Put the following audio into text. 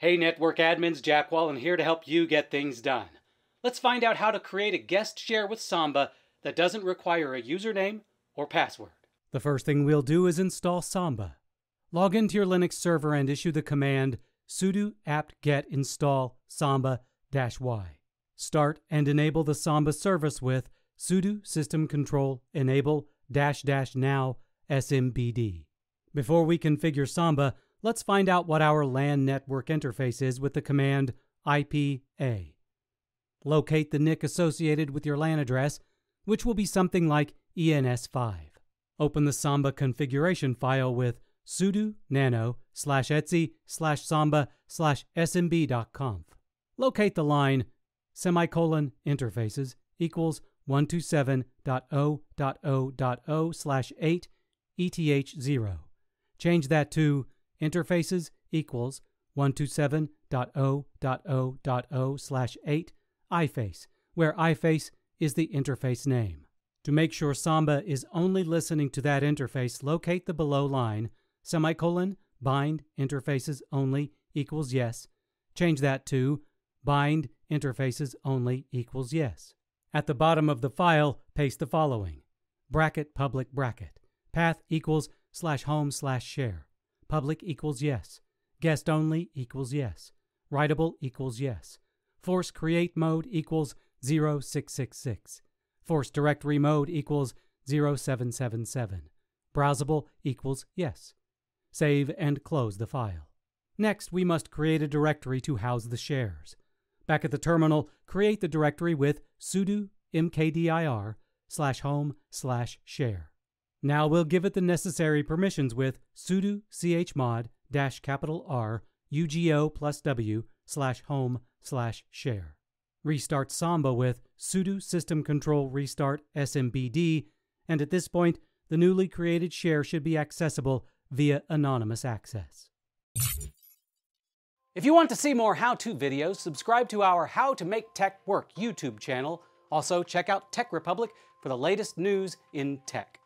Hey network admins, Jack Wallen here to help you get things done. Let's find out how to create a guest share with Samba that doesn't require a username or password. The first thing we'll do is install Samba. Log into your Linux server and issue the command sudo apt-get install samba-y. Start and enable the Samba service with sudo systemctl enable --now SMBD. Before we configure Samba, let's find out what our LAN network interface is with the command IPA. Locate the NIC associated with your LAN address, which will be something like ens5. Open the Samba configuration file with sudo nano/etc/samba/smb.conf. Locate the line interfaces = 127.0.0.0/8 eth0. Change that to interfaces = 127.0.0.0/8iface, where iface is the interface name. To make sure Samba is only listening to that interface, locate the below line :bind interfaces only = yes. Change that to bind interfaces only = yes. At the bottom of the file, paste the following: (public) path =/home/share. public = yes, guest only = yes, writable = yes, force create mode = 0666, force directory mode = 0777, browsable = yes. Save and close the file. Next, we must create a directory to house the shares. Back at the terminal, create the directory with sudo mkdir/home/share. Now we'll give it the necessary permissions with sudo chmod -R ugo+w/home/share. Restart Samba with sudo systemctl restart smbd, and at this point, the newly created share should be accessible via anonymous access. If you want to see more how-to videos, subscribe to our How to Make Tech Work YouTube channel. Also, check out TechRepublic for the latest news in tech.